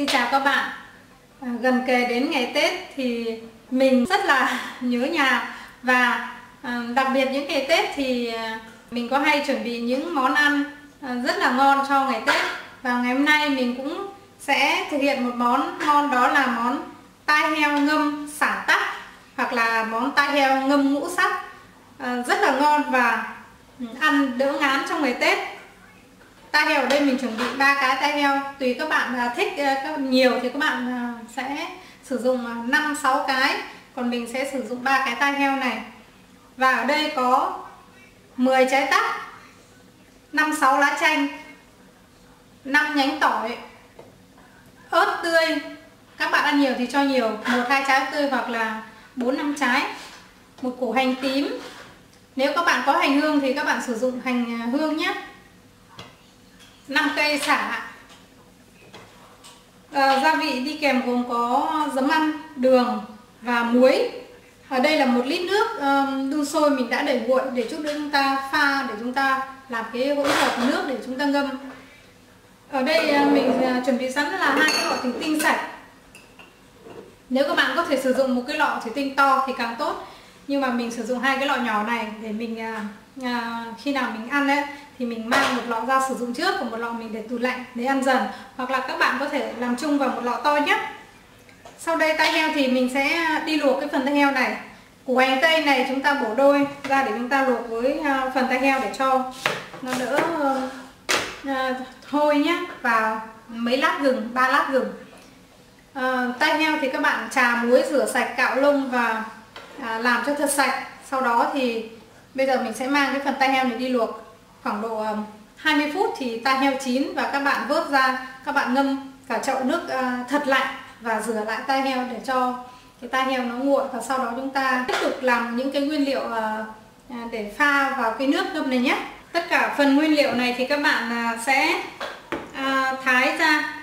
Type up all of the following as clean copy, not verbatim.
Xin chào các bạn. Gần kề đến ngày Tết thì mình rất là nhớ nhà, và đặc biệt những ngày Tết thì mình có hay chuẩn bị những món ăn rất là ngon cho ngày Tết. Và ngày hôm nay mình cũng sẽ thực hiện một món ngon, đó là món tai heo ngâm sả tắc, hoặc là món tai heo ngâm ngũ sắc, rất là ngon và ăn đỡ ngán trong ngày Tết. Tai heo ở đây mình chuẩn bị 3 cái tai heo, tùy các bạn thích nhiều thì các bạn sẽ sử dụng 5-6 cái, còn mình sẽ sử dụng 3 cái tai heo này. Và ở đây có 10 trái tắc, 5-6 lá chanh, 5 nhánh tỏi, ớt tươi, các bạn ăn nhiều thì cho nhiều, 1-2 trái ớt tươi hoặc là 4-5 trái, một củ hành tím. Nếu các bạn có hành hương thì các bạn sử dụng hành hương nhé. 5 cây sả. Gia vị đi kèm gồm có giấm ăn, đường và muối. Ở đây là 1 lít nước đun sôi mình đã để nguội, để chút nữa chúng ta pha, để chúng ta làm cái hỗn hợp nước để chúng ta ngâm. Ở đây mình chuẩn bị sẵn là 2 cái lọ thủy tinh sạch. Nếu các bạn có thể sử dụng một cái lọ thủy tinh to thì càng tốt, nhưng mà mình sử dụng 2 cái lọ nhỏ này để mình khi nào mình ăn ấy, thì mình mang một lọ ra sử dụng trước, còn một lọ mình để tủ lạnh để ăn dần, hoặc là các bạn có thể làm chung vào một lọ to nhất. Sau đây tai heo thì mình sẽ đi luộc cái phần tai heo này. Củ hành tây này chúng ta bổ đôi ra để chúng ta luộc với phần tai heo để cho nó đỡ hôi nhé, vào mấy lát gừng, 3 lát gừng. Tai heo thì các bạn chà muối, rửa sạch, cạo lông và làm cho thật sạch. Sau đó thì bây giờ mình sẽ mang cái phần tai heo này đi luộc khoảng độ 20 phút thì tai heo chín, và các bạn vớt ra, các bạn ngâm cả chậu nước thật lạnh và rửa lại tai heo để cho cái tai heo nó nguội. Và sau đó chúng ta tiếp tục làm những cái nguyên liệu để pha vào cái nước ngâm này nhé. Tất cả phần nguyên liệu này thì các bạn sẽ thái ra.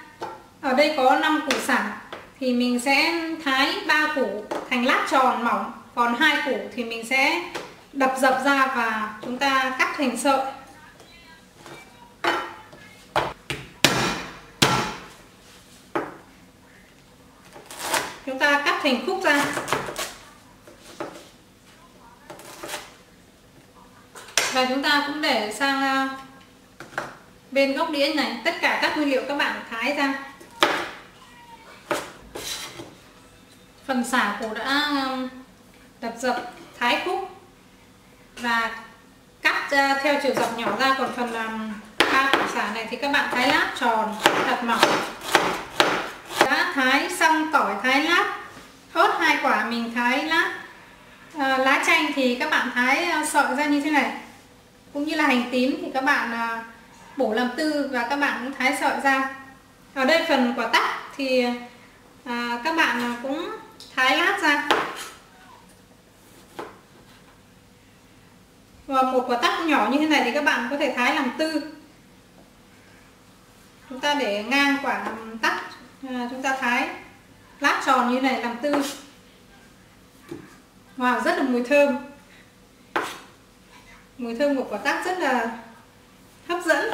Ở đây có 5 củ sả thì mình sẽ thái 3 củ thành lát tròn mỏng, còn 2 củ thì mình sẽ đập dập ra và chúng ta cắt thành sợi. Chúng ta cắt thành khúc ra. Và chúng ta cũng để sang bên góc đĩa này, tất cả các nguyên liệu các bạn thái ra. Phần sả củ đã đập dập, thái khúc và cắt theo chiều dọc nhỏ ra, còn phần 3 củ sả này thì các bạn thái lát tròn thật mỏng. Đã thái xong tỏi thái lát, ớt 2 quả mình thái lát, lá chanh thì các bạn thái sợi ra như thế này, cũng như là hành tím thì các bạn bổ làm tư và các bạn cũng thái sợi ra. Ở đây phần quả tắc thì các bạn cũng thái lát ra. Và một quả tắc nhỏ như thế này thì các bạn có thể thái làm tư. Chúng ta để ngang quả tắc, chúng ta thái lát tròn như này làm tư. Wow, rất là mùi thơm. Mùi thơm của quả tắc rất là hấp dẫn.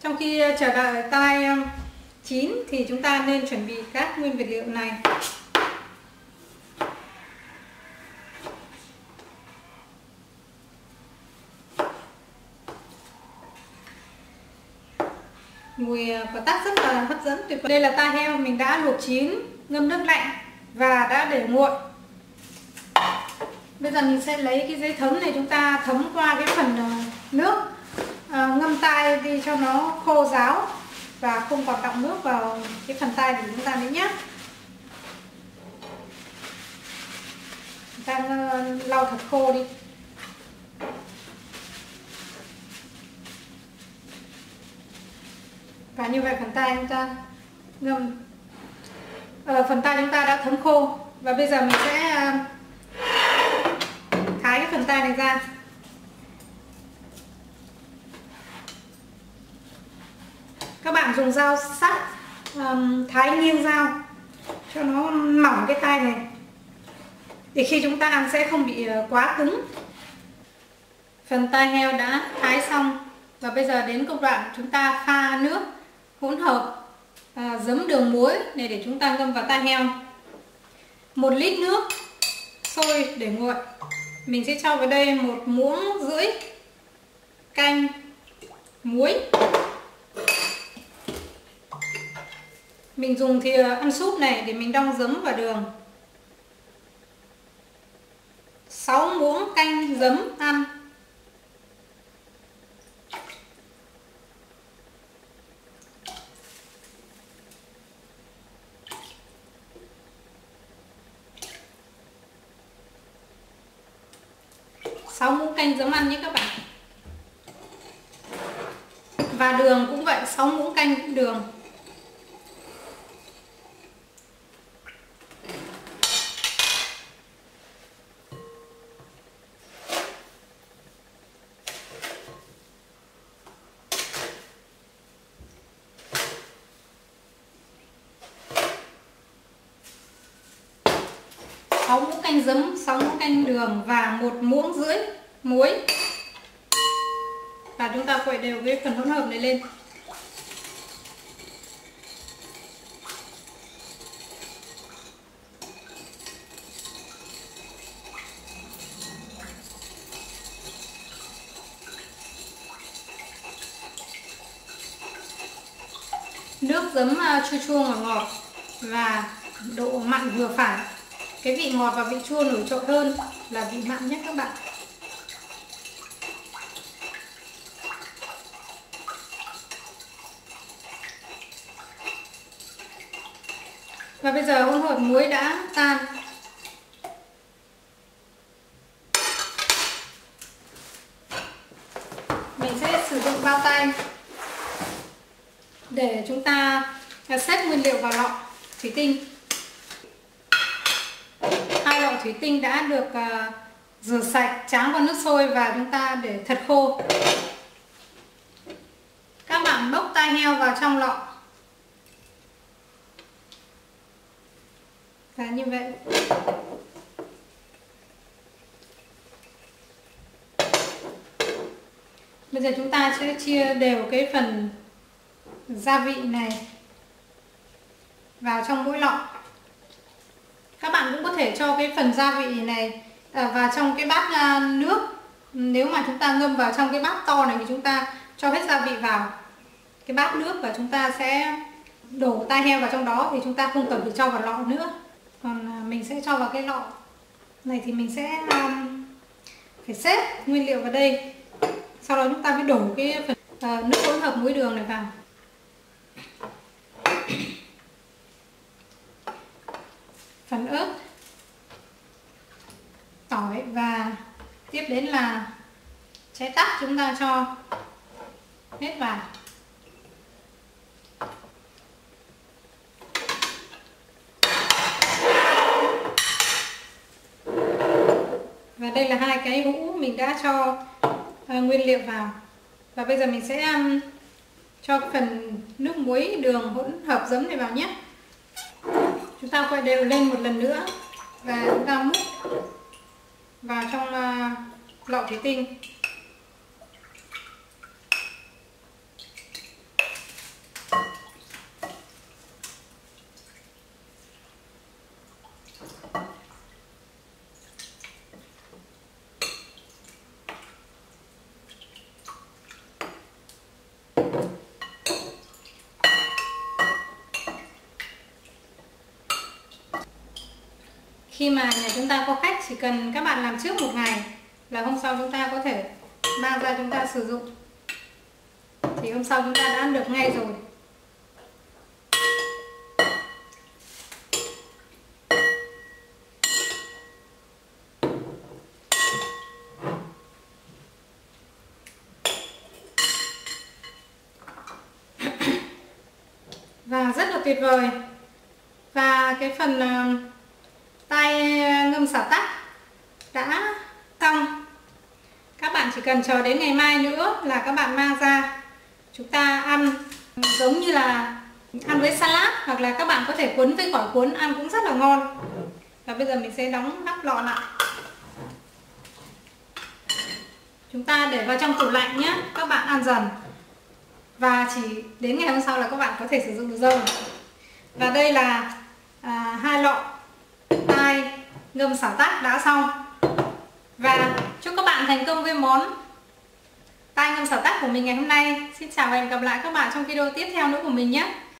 Trong khi chờ đợi tai chín thì chúng ta nên chuẩn bị các nguyên vật liệu này. Mùi quả tắc rất là hấp dẫn tuyệt vời. Đây là tai heo mình đã luộc chín, ngâm nước lạnh và đã để nguội. Bây giờ mình sẽ lấy cái giấy thấm này, chúng ta thấm qua cái phần nước ngâm tai đi cho nó khô ráo và không còn đọng nước vào cái phần tai của chúng ta nữa nhé. Chúng ta lau thật khô đi. Và như vậy phần tai chúng ta ngâm, phần tai chúng ta đã thấm khô. Và bây giờ mình sẽ thái cái phần tai này ra. Các bạn dùng dao sắc thái nghiêng dao cho nó mỏng cái tai này, để khi chúng ta ăn sẽ không bị quá cứng. Phần tai heo đã thái xong. Và bây giờ đến công đoạn chúng ta pha nước hỗn hợp giấm đường muối này để chúng ta ngâm vào tai heo. 1 lít nước sôi để nguội, mình sẽ cho vào đây 1,5 muỗng canh muối. Mình dùng thìa ăn súp này để mình đong giấm vào đường. 6 muỗng canh giấm ăn. 6 muỗng canh giấm ăn nhé các bạn. Và đường cũng vậy, 6 muỗng canh đường. Canh giấm, 6 muỗng canh đường và 1,5 muỗng muối. Và chúng ta quậy đều cái phần hỗn hợp này lên. Nước giấm chua chua ngọt ngọt và độ mặn vừa phải. Cái vị ngọt và vị chua nổi trội hơn là vị mặn nhé các bạn. Và bây giờ hỗn hợp muối đã tan. Mình sẽ sử dụng bao tay để chúng ta xếp nguyên liệu vào lọ thủy tinh. Thủy tinh đã được rửa sạch, tráng vào nước sôi và chúng ta để thật khô. Các bạn bốc tai heo vào trong lọ. Và như vậy. Bây giờ chúng ta sẽ chia đều cái phần gia vị này vào trong mỗi lọ. Các bạn cũng có thể cho cái phần gia vị này vào trong cái bát nước. Nếu mà chúng ta ngâm vào trong cái bát to này thì chúng ta cho hết gia vị vào cái bát nước và chúng ta sẽ đổ tai heo vào trong đó thì chúng ta không cần phải cho vào lọ nữa. Còn mình sẽ cho vào cái lọ này thì mình sẽ phải xếp nguyên liệu vào đây. Sau đó chúng ta mới đổ cái phần nước hỗn hợp muối đường này vào. Phần ớt, tỏi và tiếp đến là trái tắc chúng ta cho hết vào. Và đây là 2 cái hũ mình đã cho nguyên liệu vào. Và bây giờ mình sẽ cho phần nước muối đường hỗn hợp giấm này vào nhé. Chúng ta quay đều lên một lần nữa và chúng ta múc vào trong lọ thủy tinh. Khi mà nhà chúng ta có khách, chỉ cần các bạn làm trước 1 ngày là hôm sau chúng ta có thể mang ra chúng ta sử dụng. Thì hôm sau chúng ta đã ăn được ngay rồi. Và rất là tuyệt vời. Và cái phần tai ngâm xả tắc đã xong. Các bạn chỉ cần chờ đến ngày mai nữa là các bạn mang ra chúng ta ăn, giống như là ăn với salad hoặc là các bạn có thể cuốn với quả cuốn ăn cũng rất là ngon. Và bây giờ mình sẽ đóng nắp lọ lại. Chúng ta để vào trong tủ lạnh nhé, các bạn ăn dần. Và chỉ đến ngày hôm sau là các bạn có thể sử dụng được dâu. Và đây là 2 lọ tai ngâm xả tác đã xong. Và chúc các bạn thành công với món tai ngâm xả tác của mình ngày hôm nay. Xin chào và hẹn gặp lại các bạn trong video tiếp theo nữa của mình nhé.